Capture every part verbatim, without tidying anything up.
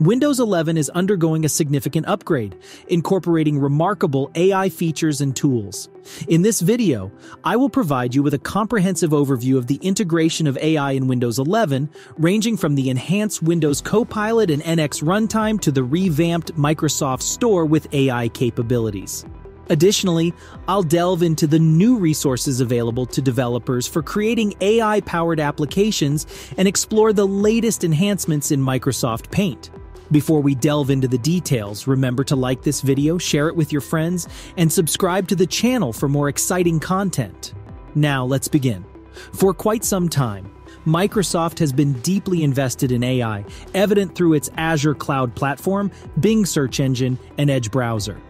Windows eleven is undergoing a significant upgrade, incorporating remarkable A I features and tools. In this video, I will provide you with a comprehensive overview of the integration of A I in Windows eleven, ranging from the enhanced Windows Copilot and O N N X Runtime to the revamped Microsoft Store with A I capabilities. Additionally, I'll delve into the new resources available to developers for creating A I-powered applications and explore the latest enhancements in Microsoft Paint. Before we delve into the details, remember to like this video, share it with your friends, and subscribe to the channel for more exciting content. Now let's begin. For quite some time, Microsoft has been deeply invested in A I, evident through its Azure Cloud Platform, Bing search engine, and Edge browser.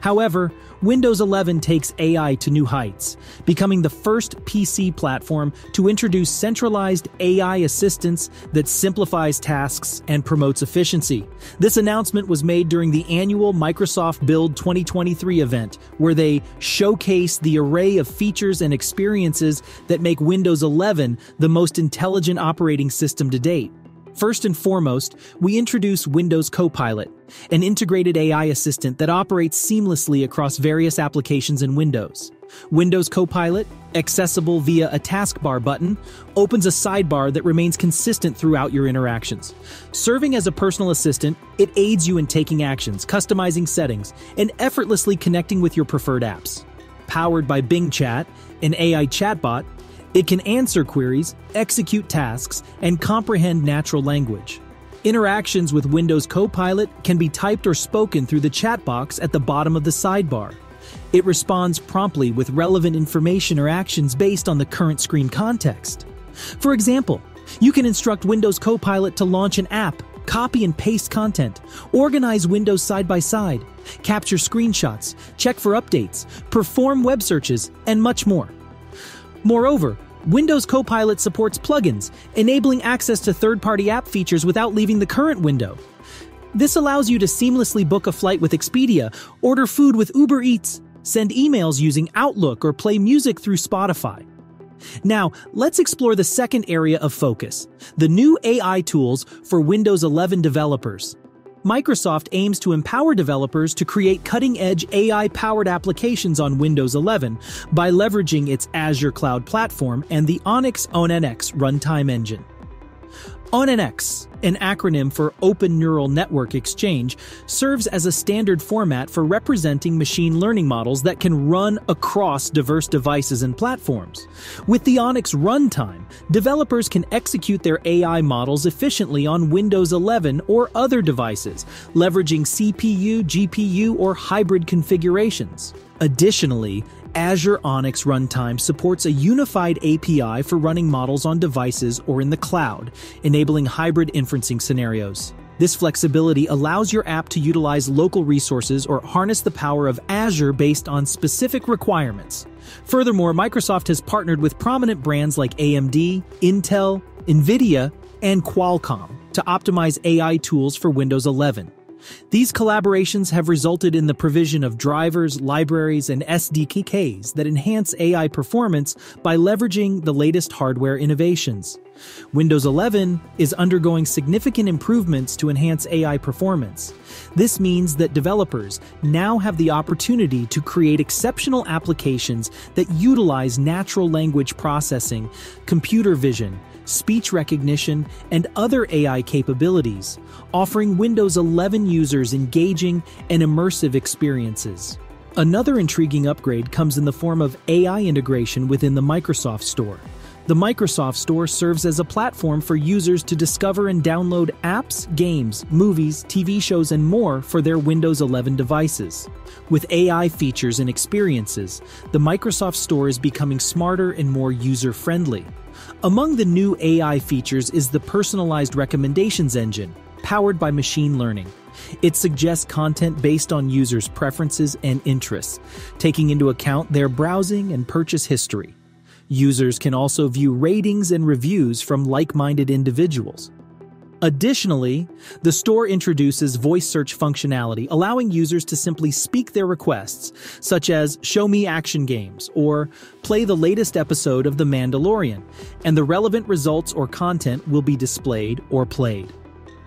However, Windows eleven takes A I to new heights, becoming the first P C platform to introduce centralized A I assistance that simplifies tasks and promotes efficiency. This announcement was made during the annual Microsoft Build twenty twenty-three event, where they showcase the array of features and experiences that make Windows eleven the most intelligent operating system to date. First and foremost, we introduce Windows Copilot, an integrated A I assistant that operates seamlessly across various applications in Windows. Windows Copilot, accessible via a taskbar button, opens a sidebar that remains consistent throughout your interactions. Serving as a personal assistant, it aids you in taking actions, customizing settings, and effortlessly connecting with your preferred apps. Powered by Bing Chat, an A I chatbot, it can answer queries, execute tasks, and comprehend natural language. Interactions with Windows Copilot can be typed or spoken through the chat box at the bottom of the sidebar. It responds promptly with relevant information or actions based on the current screen context. For example, you can instruct Windows Copilot to launch an app, copy and paste content, organize windows side by side, capture screenshots, check for updates, perform web searches, and much more. Moreover, Windows Copilot supports plugins, enabling access to third-party app features without leaving the current window. This allows you to seamlessly book a flight with Expedia, order food with Uber Eats, send emails using Outlook, or play music through Spotify. Now, let's explore the second area of focus, the new A I tools for Windows eleven developers. Microsoft aims to empower developers to create cutting-edge A I-powered applications on Windows eleven by leveraging its Azure Cloud Platform and the O N N X Runtime Engine. O N N X, an acronym for Open Neural Network Exchange, serves as a standard format for representing machine learning models that can run across diverse devices and platforms. With the O N N X Runtime, developers can execute their A I models efficiently on Windows eleven or other devices, leveraging C P U, G P U, or hybrid configurations. Additionally, Azure O N N X Runtime supports a unified A P I for running models on devices or in the cloud, enabling hybrid inferencing scenarios. This flexibility allows your app to utilize local resources or harness the power of Azure based on specific requirements. Furthermore, Microsoft has partnered with prominent brands like A M D, Intel, NVIDIA, and Qualcomm to optimize A I tools for Windows eleven. These collaborations have resulted in the provision of drivers, libraries, and S D Ks that enhance A I performance by leveraging the latest hardware innovations. Windows eleven is undergoing significant improvements to enhance A I performance. This means that developers now have the opportunity to create exceptional applications that utilize natural language processing, computer vision, speech recognition, and other A I capabilities, offering Windows eleven users engaging and immersive experiences. Another intriguing upgrade comes in the form of A I integration within the Microsoft Store. The Microsoft Store serves as a platform for users to discover and download apps, games, movies, T V shows, and more for their Windows eleven devices. With A I features and experiences, the Microsoft Store is becoming smarter and more user-friendly. Among the new A I features is the personalized recommendations engine, powered by machine learning. It suggests content based on users' preferences and interests, taking into account their browsing and purchase history. Users can also view ratings and reviews from like-minded individuals. Additionally, the store introduces voice search functionality, allowing users to simply speak their requests, such as "Show me action games" or "Play the latest episode of The Mandalorian," and the relevant results or content will be displayed or played.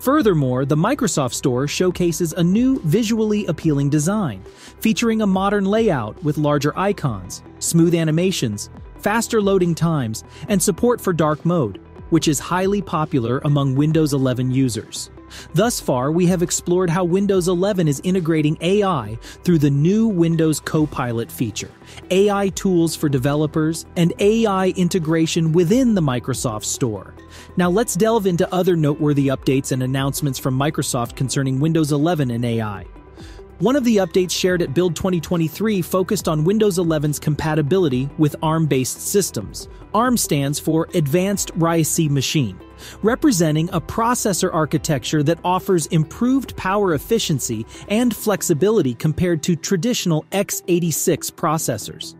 Furthermore, the Microsoft Store showcases a new, visually appealing design, featuring a modern layout with larger icons, smooth animations, faster loading times, and support for dark mode, which is highly popular among Windows eleven users. Thus far, we have explored how Windows eleven is integrating A I through the new Windows Copilot feature, A I tools for developers, and A I integration within the Microsoft Store. Now let's delve into other noteworthy updates and announcements from Microsoft concerning Windows eleven and A I. One of the updates shared at Build twenty twenty-three focused on Windows eleven's compatibility with ARM-based systems. ARM stands for Advanced R I S C Machine, representing a processor architecture that offers improved power efficiency and flexibility compared to traditional x eighty-six processors.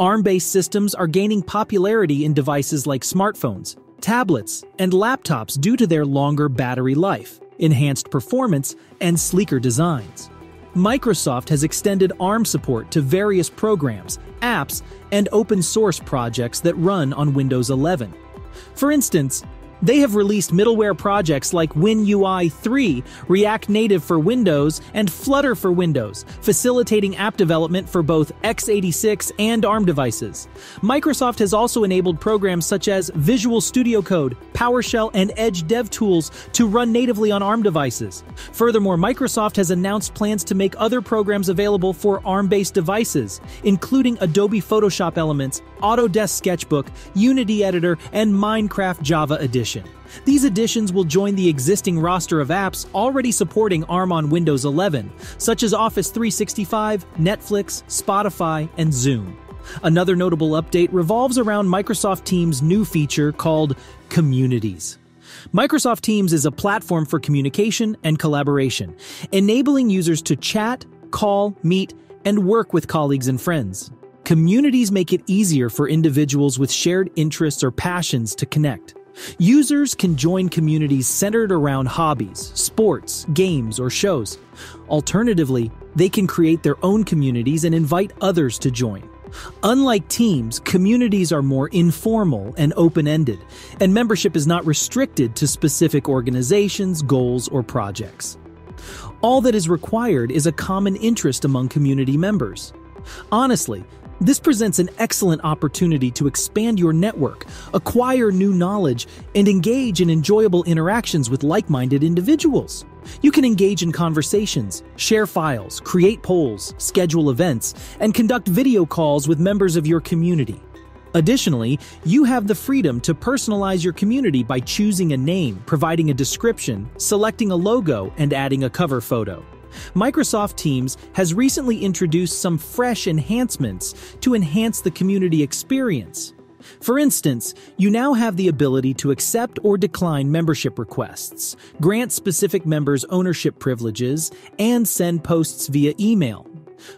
ARM-based systems are gaining popularity in devices like smartphones, tablets, and laptops due to their longer battery life, enhanced performance, and sleeker designs. Microsoft has extended ARM support to various programs, apps, and open-source projects that run on Windows eleven. For instance, they have released middleware projects like WinUI three, React Native for Windows, and Flutter for Windows, facilitating app development for both x eighty-six and ARM devices. Microsoft has also enabled programs such as Visual Studio Code, PowerShell, and Edge DevTools to run natively on ARM devices. Furthermore, Microsoft has announced plans to make other programs available for ARM-based devices, including Adobe Photoshop Elements, Autodesk Sketchbook, Unity Editor, and Minecraft Java Edition. These additions will join the existing roster of apps already supporting ARM on Windows eleven, such as Office three sixty-five, Netflix, Spotify, and Zoom. Another notable update revolves around Microsoft Teams' new feature called Communities. Microsoft Teams is a platform for communication and collaboration, enabling users to chat, call, meet, and work with colleagues and friends. Communities make it easier for individuals with shared interests or passions to connect. Users can join communities centered around hobbies, sports, games, or shows. Alternatively, they can create their own communities and invite others to join. Unlike Teams, communities are more informal and open-ended, and membership is not restricted to specific organizations, goals, or projects. All that is required is a common interest among community members. Honestly, this presents an excellent opportunity to expand your network, acquire new knowledge, and engage in enjoyable interactions with like-minded individuals. You can engage in conversations, share files, create polls, schedule events, and conduct video calls with members of your community. Additionally, you have the freedom to personalize your community by choosing a name, providing a description, selecting a logo, and adding a cover photo. Microsoft Teams has recently introduced some fresh enhancements to enhance the community experience. For instance, you now have the ability to accept or decline membership requests, grant specific members ownership privileges, and send posts via email.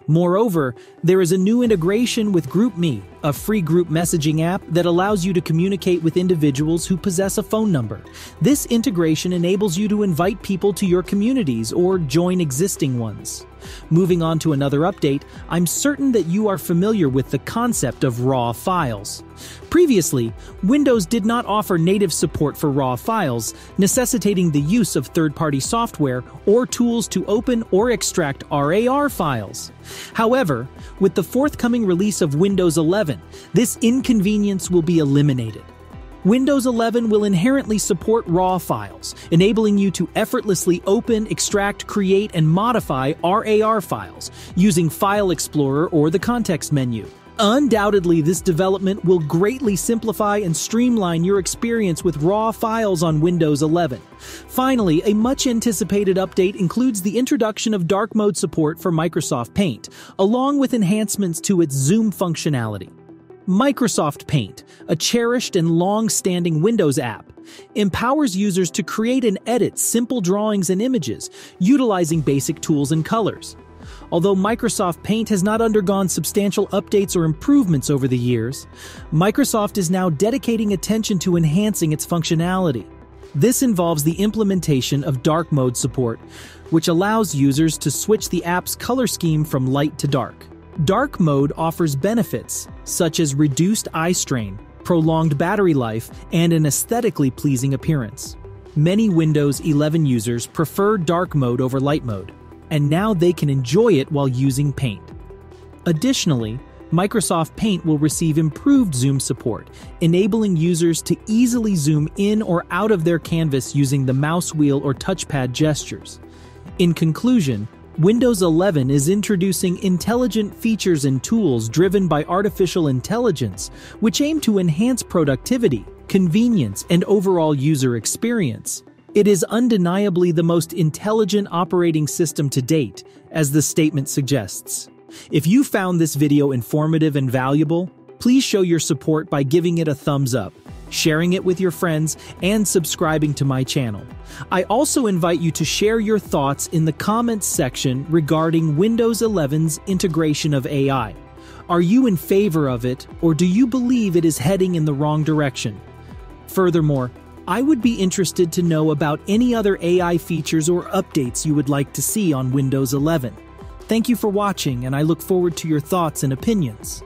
Moreover, there is a new integration with GroupMe, a free group messaging app that allows you to communicate with individuals who possess a phone number. This integration enables you to invite people to your communities or join existing ones. Moving on to another update, I'm certain that you are familiar with the concept of raw files. Previously, Windows did not offer native support for raw files, necessitating the use of third-party software or tools to open or extract R A R files. However, with the forthcoming release of Windows eleven, this inconvenience will be eliminated. Windows eleven will inherently support raw files, enabling you to effortlessly open, extract, create, and modify R A R files using File Explorer or the context menu. Undoubtedly, this development will greatly simplify and streamline your experience with raw files on Windows eleven. Finally, a much-anticipated update includes the introduction of dark mode support for Microsoft Paint, along with enhancements to its Zoom functionality. Microsoft Paint, a cherished and long-standing Windows app, empowers users to create and edit simple drawings and images, utilizing basic tools and colors. Although Microsoft Paint has not undergone substantial updates or improvements over the years, Microsoft is now dedicating attention to enhancing its functionality. This involves the implementation of dark mode support, which allows users to switch the app's color scheme from light to dark. Dark mode offers benefits, such as reduced eye strain, prolonged battery life, and an aesthetically pleasing appearance. Many Windows eleven users prefer dark mode over light mode, and now they can enjoy it while using Paint. Additionally, Microsoft Paint will receive improved zoom support, enabling users to easily zoom in or out of their canvas using the mouse wheel or touchpad gestures. In conclusion, Windows eleven is introducing intelligent features and tools driven by artificial intelligence, which aim to enhance productivity, convenience, and overall user experience. It is undeniably the most intelligent operating system to date, as the statement suggests. If you found this video informative and valuable, please show your support by giving it a thumbs up, sharing it with your friends, and subscribing to my channel. I also invite you to share your thoughts in the comments section regarding Windows eleven's integration of A I. Are you in favor of it, or do you believe it is heading in the wrong direction? Furthermore, I would be interested to know about any other A I features or updates you would like to see on Windows eleven. Thank you for watching, and I look forward to your thoughts and opinions.